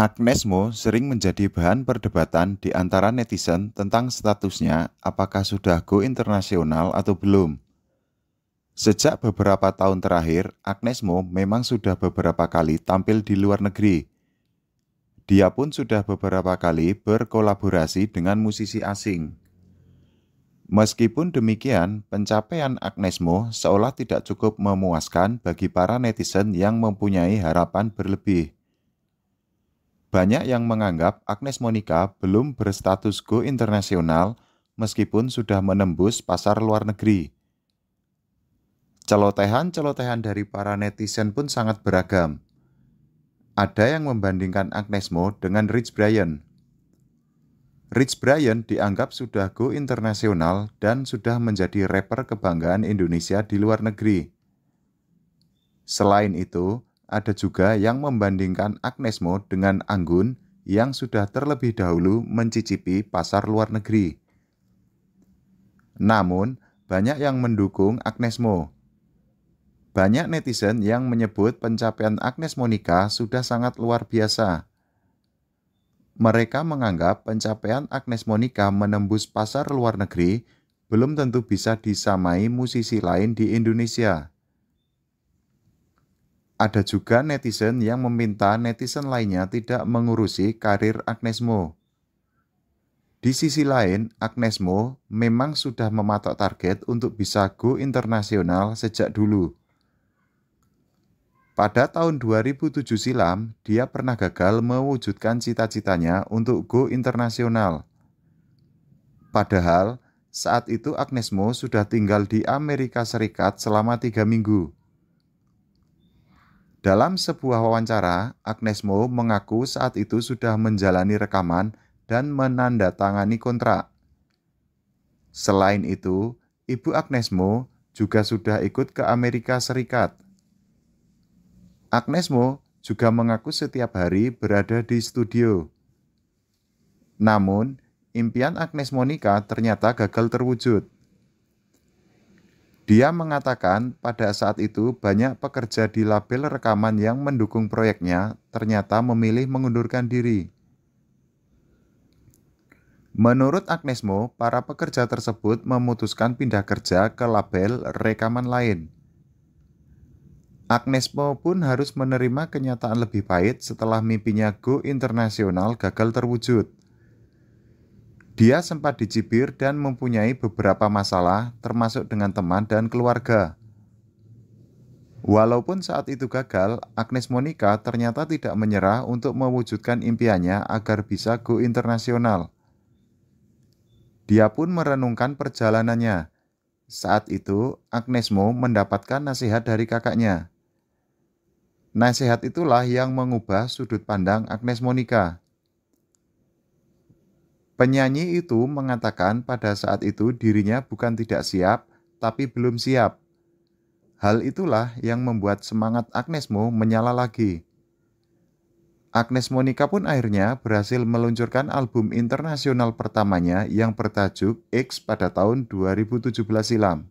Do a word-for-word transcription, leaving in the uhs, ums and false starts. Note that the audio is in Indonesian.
Agnez Mo sering menjadi bahan perdebatan di antara netizen tentang statusnya apakah sudah go internasional atau belum. Sejak beberapa tahun terakhir, Agnez Mo memang sudah beberapa kali tampil di luar negeri. Dia pun sudah beberapa kali berkolaborasi dengan musisi asing. Meskipun demikian, pencapaian Agnez Mo seolah tidak cukup memuaskan bagi para netizen yang mempunyai harapan berlebih. Banyak yang menganggap Agnez Mo belum berstatus go internasional meskipun sudah menembus pasar luar negeri. Celotehan-celotehan dari para netizen pun sangat beragam. Ada yang membandingkan Agnez Mo dengan Rich Brian. Rich Brian dianggap sudah go internasional dan sudah menjadi rapper kebanggaan Indonesia di luar negeri. Selain itu, ada juga yang membandingkan Agnez Mo dengan Anggun yang sudah terlebih dahulu mencicipi pasar luar negeri. Namun, banyak yang mendukung Agnez Mo. Banyak netizen yang menyebut pencapaian Agnez Mo sudah sangat luar biasa. Mereka menganggap pencapaian Agnez Mo menembus pasar luar negeri belum tentu bisa disamai musisi lain di Indonesia. Ada juga netizen yang meminta netizen lainnya tidak mengurusi karir Agnez Mo. Di sisi lain, Agnez Mo memang sudah mematok target untuk bisa go internasional sejak dulu. Pada tahun dua ribu tujuh silam, dia pernah gagal mewujudkan cita-citanya untuk go internasional. Padahal, saat itu Agnez Mo sudah tinggal di Amerika Serikat selama tiga minggu. Dalam sebuah wawancara, Agnez Mo mengaku saat itu sudah menjalani rekaman dan menandatangani kontrak. Selain itu, ibu Agnez Mo juga sudah ikut ke Amerika Serikat. Agnez Mo juga mengaku setiap hari berada di studio. Namun, impian Agnez Mo ternyata gagal terwujud. Dia mengatakan pada saat itu banyak pekerja di label rekaman yang mendukung proyeknya ternyata memilih mengundurkan diri. Menurut Agnez Mo, para pekerja tersebut memutuskan pindah kerja ke label rekaman lain. Agnez Mo pun harus menerima kenyataan lebih pahit setelah mimpinya go internasional gagal terwujud. Dia sempat dicibir dan mempunyai beberapa masalah, termasuk dengan teman dan keluarga. Walaupun saat itu gagal, Agnez Mo ternyata tidak menyerah untuk mewujudkan impiannya agar bisa go internasional. Dia pun merenungkan perjalanannya. Saat itu, Agnez Mo mendapatkan nasihat dari kakaknya. Nasihat itulah yang mengubah sudut pandang Agnez Mo. Penyanyi itu mengatakan pada saat itu dirinya bukan tidak siap, tapi belum siap. Hal itulah yang membuat semangat Agnez Mo menyala lagi. Agnez Mo pun akhirnya berhasil meluncurkan album internasional pertamanya yang bertajuk X pada tahun dua ribu tujuh belas silam.